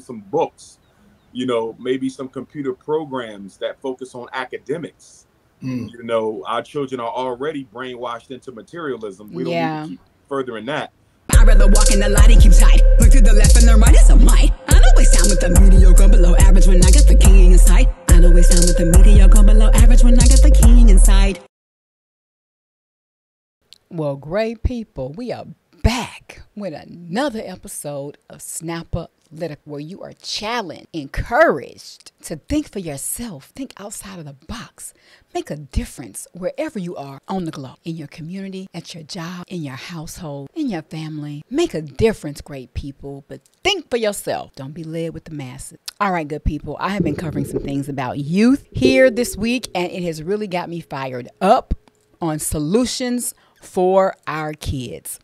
some books, you know, maybe some computer programs that focus on academics. You know, our children are already brainwashed into materialism. We don't need to keep furthering that. I'd rather walk in the light and keep tight. Look to the left and the right is a might. I don't waste time with the mediocre below average when I got the king inside. I don't waste time with the mediocre below average when I got the king inside. Well, great people, we are back with another episode of Snapalytic, where you are challenged, encouraged to think for yourself, think outside of the box, make a difference wherever you are on the globe, in your community, at your job, in your household, in your family. Make a difference, great people, but think for yourself. Don't be led with the masses. All right, good people, I have been covering some things about youth here this week, and it has really got me fired up on solutions for our kids.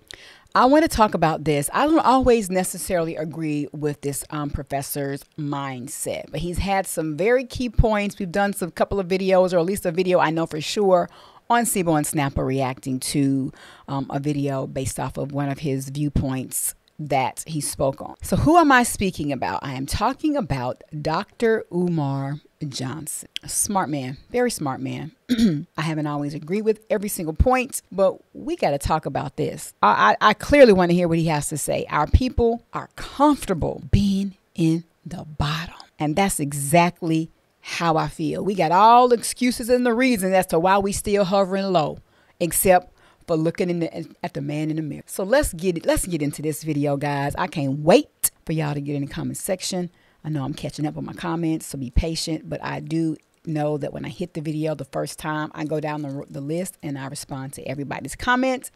I want to talk about this. I don't always necessarily agree with this professor's mindset, but he's had some very key points. We've done some couple of videos, or at least a video I know for sure, on Sebo and Snapper reacting to a video based off of one of his viewpoints that he spoke on. So who am I speaking about? I am talking about Dr. Umar Johnson. A smart man, very smart man. I haven't always agreed with every single point, but we got to talk about this. I clearly want to hear what he has to say. Our people are comfortable being in the bottom, and that's exactly how I feel. We got all the excuses and the reasons as to why we still hovering low, except for looking at the man in the mirror. So let's get into this video, guys. I can't wait for y'all to get in the comment section. I know I'm catching up on my comments, so be patient, but I do know that when I hit the video the first time, I go down the list and I respond to everybody's comments.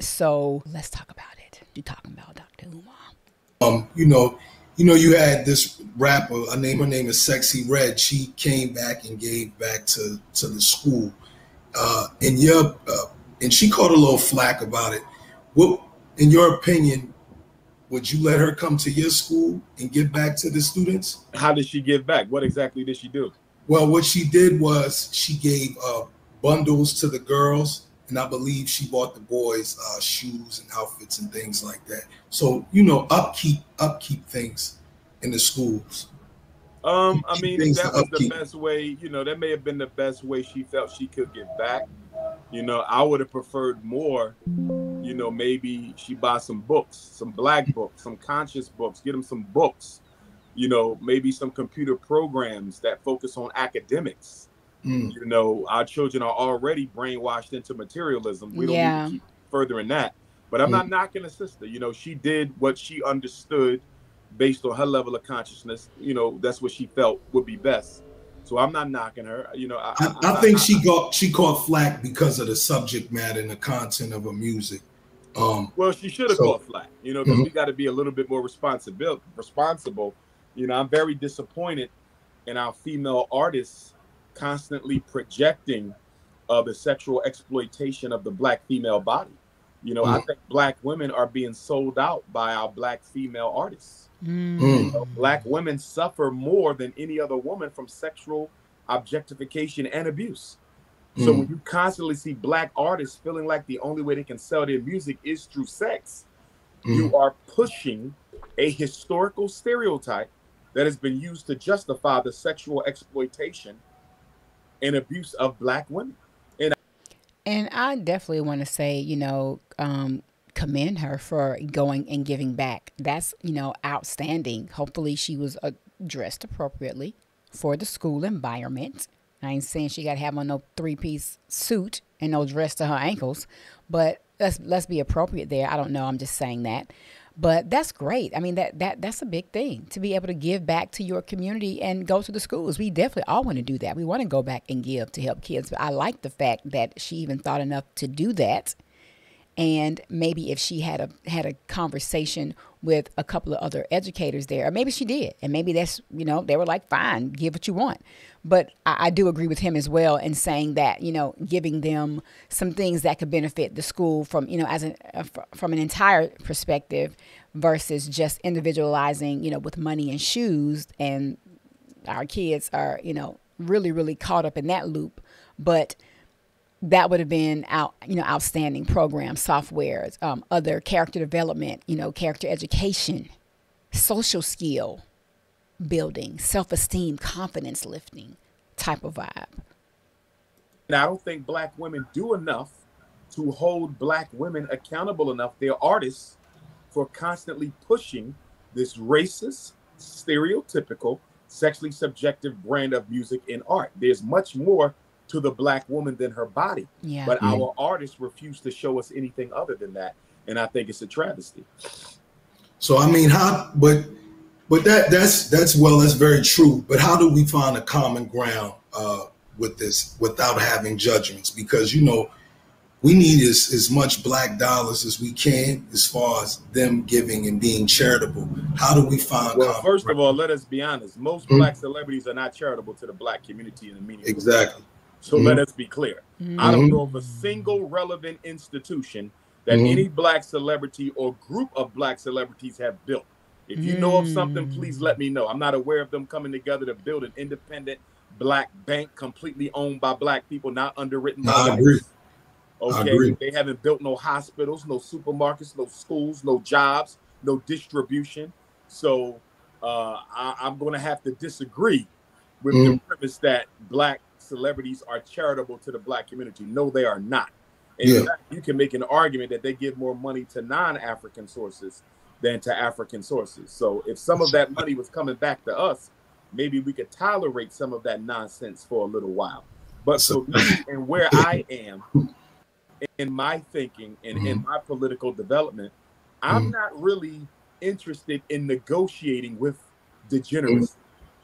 So let's talk about it. You're talking about Dr. Umar. You had this rapper, her name is Sexy Red. She came back and gave back to the school. And she caught a little flack about it. What, in your opinion, would you let her come to your school and give back to the students? How did she give back? What exactly did she do? Well, what she did was she gave bundles to the girls, and I believe she bought the boys shoes and outfits and things like that. So, you know, upkeep things in the schools. I mean, that was the best way, you know, that may have been the best way she felt she could give back. You know, I would have preferred more, you know, maybe she buys some books, some black books, some conscious books, get them some books, you know, maybe some computer programs that focus on academics. You know, our children are already brainwashed into materialism. We don't need to keep furthering that. But I'm not knocking a sister. You know, she did what she understood based on her level of consciousness. You know, that's what she felt would be best. So I'm not knocking her, you know. I think she caught flack because of the subject matter and the content of her music. Well, she should have caught flack, you know, because we got to be a little bit more responsible. You know, I'm very disappointed in our female artists constantly projecting the sexual exploitation of the black female body. You know, I think black women are being sold out by our black female artists. You know, black women suffer more than any other woman from sexual objectification and abuse. So when you constantly see black artists feeling like the only way they can sell their music is through sex, you are pushing a historical stereotype that has been used to justify the sexual exploitation and abuse of black women. And I definitely want to say, you know, commend her for going and giving back. That's, you know, outstanding. Hopefully she was dressed appropriately for the school environment. I ain't saying she got to have on no three-piece suit and no dress to her ankles, but let's be appropriate there. I don't know. I'm just saying that. But that's great. I mean, that's a big thing, to be able to give back to your community and go to the schools. We definitely all want to do that. We want to go back and give to help kids. But I like the fact that she even thought enough to do that. And maybe if she had a conversation with a couple of other educators there, or maybe she did. And maybe that's, you know, they were like, fine, give what you want. But I do agree with him as well in saying that, you know, giving them some things that could benefit the school from, you know, from an entire perspective versus just individualizing, you know, with money and shoes. And our kids are, you know, really, really caught up in that loop. But that would have been outstanding programs, softwares, other character development, you know, character education, social skill, building, self-esteem, confidence lifting type of vibe. And I don't think black women do enough to hold black women accountable enough, their artists, for constantly pushing this racist, stereotypical, sexually subjective brand of music and art. There's much more to the black woman than her body. Yeah. But our artists refuse to show us anything other than that. And I think it's a travesty. So, I mean, how, but that's well, that's very true. But how do we find a common ground with this without having judgments? Because, you know, we need as much black dollars as we can as far as them giving and being charitable. How do we find out? Well, first of all, let us be honest. Most black celebrities are not charitable to the black community in a meaningful way. Exactly. So let us be clear. I don't know of a single relevant institution that any black celebrity or group of black celebrities have built. If you know of something, please let me know. I'm not aware of them coming together to build an independent black bank completely owned by black people, not underwritten by black people. Okay, they haven't built no hospitals, no supermarkets, no schools, no jobs, no distribution. So I'm going to have to disagree with the premise that black celebrities are charitable to the black community. No, they are not. In fact, you can make an argument that they give more money to non-African sources than to African sources. So if some of that money was coming back to us, maybe we could tolerate some of that nonsense for a little while. But for me and where I am, in my thinking and in my political development, I'm not really interested in negotiating with degeneracy.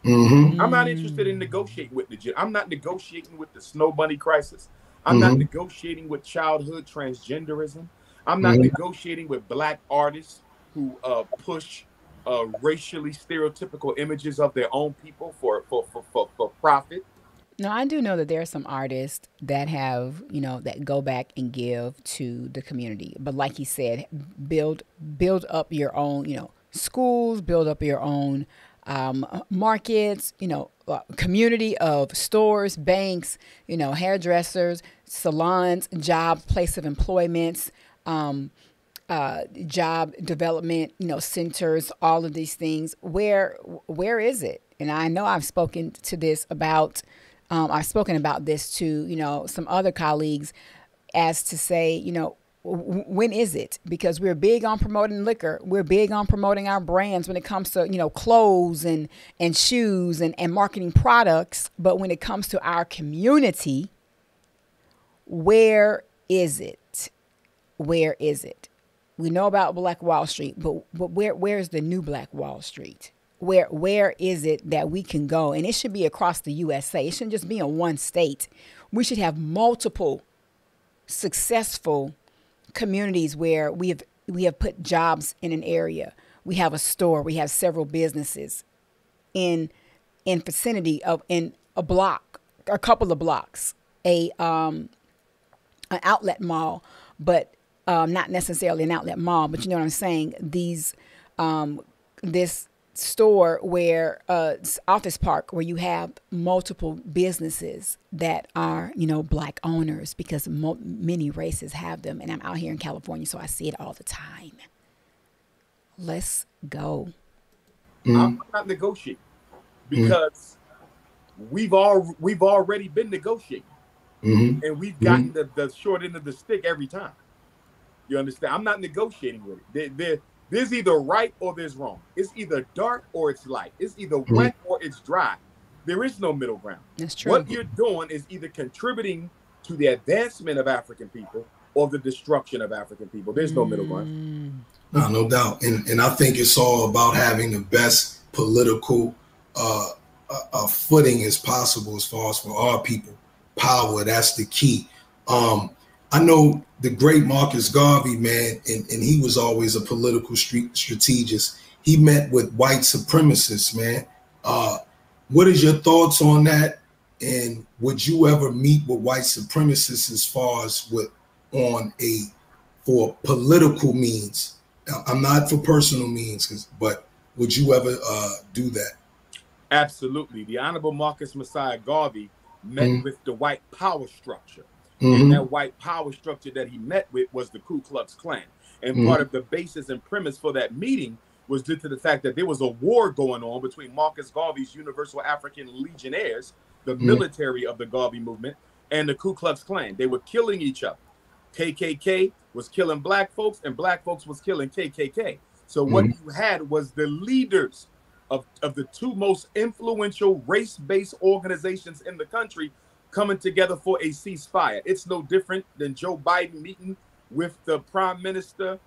I'm not interested in negotiating with degeneracy. I'm not negotiating with the snow bunny crisis. I'm not negotiating with childhood transgenderism. I'm not negotiating with black artists who push racially stereotypical images of their own people for profit. Now, I do know that there are some artists that have, you know, that go back and give to the community. But like he said, build up your own, you know, schools, build up your own markets, you know, community of stores, banks, you know, hairdressers, salons, jobs, place of employments, job development, you know, centers, all of these things. Where is it? And I know I've spoken to this about. I've spoken about this to, you know, some other colleagues as to say, you know, when is it? Because we're big on promoting liquor. We're big on promoting our brands when it comes to, you know, clothes and shoes and marketing products. But when it comes to our community, where is it? Where is it? We know about Black Wall Street, but where is the new Black Wall Street? Where is it that we can go? And it should be across the USA. It shouldn't just be in one state. We should have multiple successful communities where we have put jobs in an area. We have a store. We have several businesses in vicinity of in a block, a couple of blocks, an outlet mall, but not necessarily an outlet mall. But you know what I'm saying? These this store where office park where you have multiple businesses that are, you know, black owners, because many races have them. And I'm out here in California, so I see it all the time. Let's go. I'm not negotiating because we've already been negotiating and we've gotten the short end of the stick every time. You understand? I'm not negotiating with it. There's either right or there's wrong. It's either dark or it's light. It's either wet or it's dry. There is no middle ground. That's true. What you're doing is either contributing to the advancement of African people or the destruction of African people. There's no middle ground. No, no doubt. And I think it's all about having the best political footing as possible as far as for our people. Power, that's the key. I know the great Marcus Garvey, man, and he was always a political strategist. He met with white supremacists, man. What is your thoughts on that? And would you ever meet with white supremacists as far as with for political means? Now, I'm not for personal means, but would you ever do that? Absolutely. The Honorable Marcus Messiah Garvey met with the white power structure. And that white power structure that he met with was the Ku Klux Klan. And part of the basis and premise for that meeting was due to the fact that there was a war going on between Marcus Garvey's Universal African Legionnaires, the military of the Garvey movement, and the Ku Klux Klan. They were killing each other. KKK was killing black folks, and black folks was killing KKK. So what you had was the leaders of the two most influential race-based organizations in the country coming together for a ceasefire. It's no different than Joe Biden meeting with the prime minister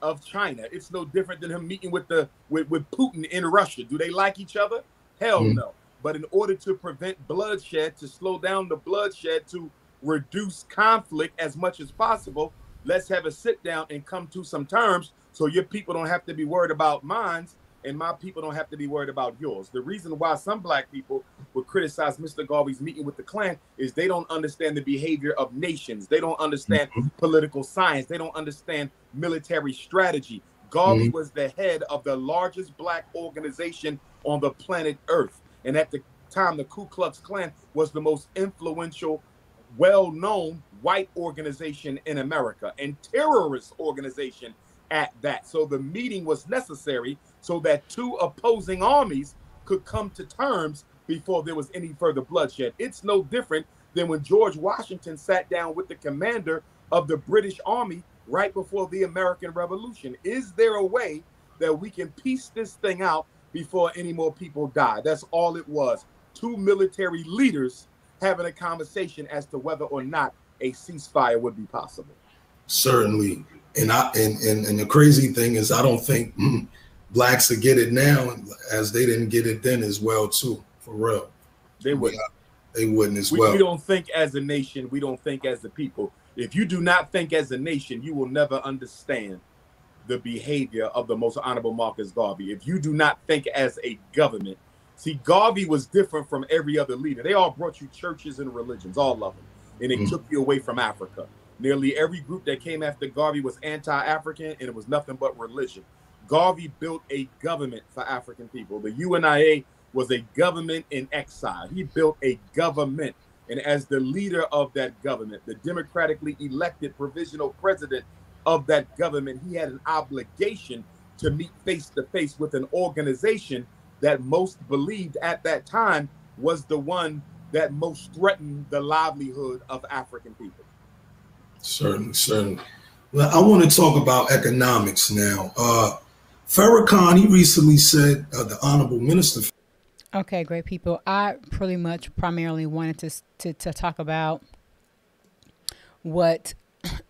of China. It's no different than him meeting with Putin in Russia. Do they like each other? Hell no. But in order to prevent bloodshed, to slow down the bloodshed, to reduce conflict as much as possible, let's have a sit down and come to some terms so your people don't have to be worried about mine and my people don't have to be worried about yours. The reason why some black people would criticize Mr. Garvey's meeting with the Klan is they don't understand the behavior of nations. They don't understand political science. They don't understand military strategy. Garvey was the head of the largest black organization on the planet Earth. And at the time, the Ku Klux Klan was the most influential, well-known white organization in America and terrorist organization at that. So the meeting was necessary so that two opposing armies could come to terms before there was any further bloodshed. It's no different than when George Washington sat down with the commander of the British Army right before the American Revolution. Is there a way that we can piece this thing out before any more people die? That's all it was. Two military leaders having a conversation as to whether or not a ceasefire would be possible. Certainly. And the crazy thing is, I don't think blacks will get it now as they didn't get it then as well, too, for real. They wouldn't. They wouldn't as well. We don't think as a nation. We don't think as a people. If you do not think as a nation, you will never understand the behavior of the Most Honorable Marcus Garvey. If you do not think as a government, see, Garvey was different from every other leader. They all brought you churches and religions, all of them. And it took you away from Africa. Nearly every group that came after Garvey was anti-African, and it was nothing but religion. Garvey built a government for African people. The UNIA was a government in exile. He built a government. And as the leader of that government, the democratically elected provisional president of that government, he had an obligation to meet face to face with an organization that most believed at that time was the one that most threatened the livelihood of African people. Certainly. Well, I want to talk about economics now. Farrakhan, he recently said, the honorable minister. Okay, great people. I pretty much primarily wanted to talk about what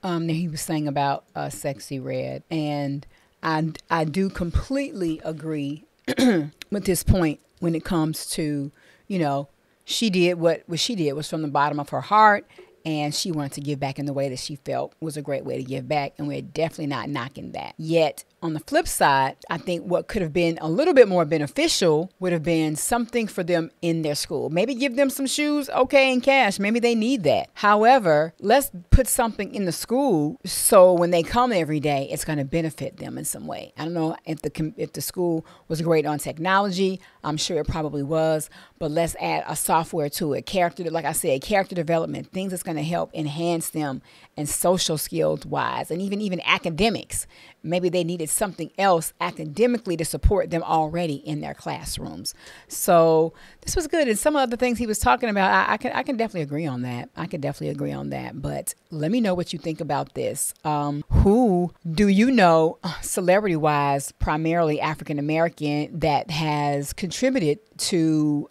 he was saying about Sexy Red. And I do completely agree with this point when it comes to, you know, she did what she did was from the bottom of her heart. And she wanted to give back in the way that she felt was a great way to give back. And we're definitely not knocking that. Yet, on the flip side, I think what could have been a little bit more beneficial would have been something for them in their school. Maybe give them some shoes, okay, and cash. Maybe they need that. However, let's put something in the school so when they come every day, it's going to benefit them in some way. I don't know if the school was great on technology. I'm sure it probably was. But let's add a software to it. Character, like I said, character development, things that's going to help enhance them and social skills wise and even academics. Maybe they needed something else academically to support them already in their classrooms. So this was good. And some of the things he was talking about, I can definitely agree on that. I can definitely agree on that. But let me know what you think about this. Who do you know, celebrity wise, primarily African American, that has contributed to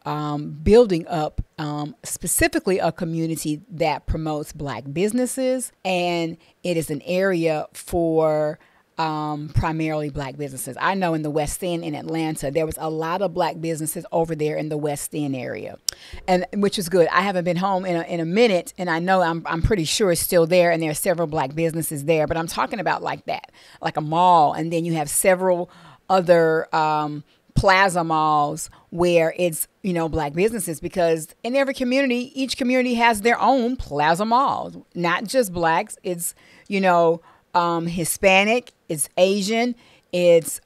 building up specifically a community that promotes black businesses, and it is an area for primarily black businesses? I know in the West End in Atlanta, there was a lot of black businesses over there in the West End area, and which is good. I haven't been home in a minute, and I know I'm pretty sure it's still there, and there are several black businesses there, but I'm talking about like that, like a mall, and then you have several other plaza malls where it's, you know, black businesses, because in every community, each community has their own plaza malls, not just blacks. It's, you know, Hispanic, it's Asian, it's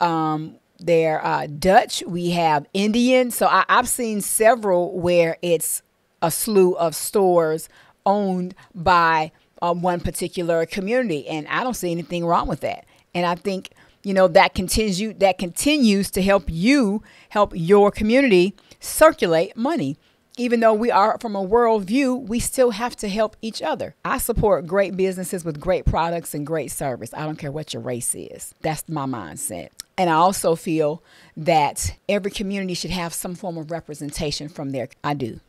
they're Dutch, we have Indian. So I've seen several where it's a slew of stores owned by one particular community. And I don't see anything wrong with that. And I think you know, that continues to help you help your community circulate money. Even though we are from a worldview, we still have to help each other. I support great businesses with great products and great service. I don't care what your race is. That's my mindset. And I also feel that every community should have some form of representation from there. I do.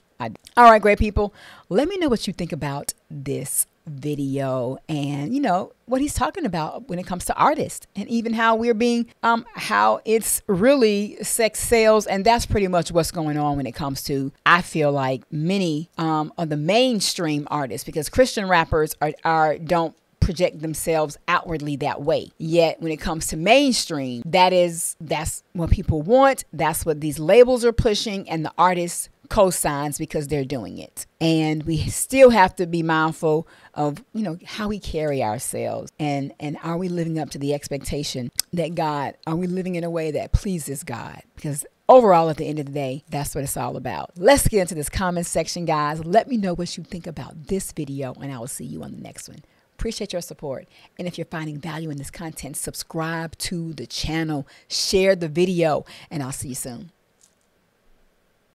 All right, great people. Let me know what you think about this video and, you know, what he's talking about when it comes to artists and even how we're being, how it's really sex sales. And that's pretty much what's going on when it comes to, I feel like many of the mainstream artists, because Christian rappers don't project themselves outwardly that way. Yet when it comes to mainstream, that's what people want. That's what these labels are pushing and the artists cosigns because they're doing it. And we still have to be mindful of, you know, how we carry ourselves and are we living up to the expectation that God, are we living in a way that pleases God? Because overall, at the end of the day, that's what it's all about. Let's get into this comment section, guys. Let me know what you think about this video and I will see you on the next one. Appreciate your support. And if you're finding value in this content, subscribe to the channel, share the video, and I'll see you soon.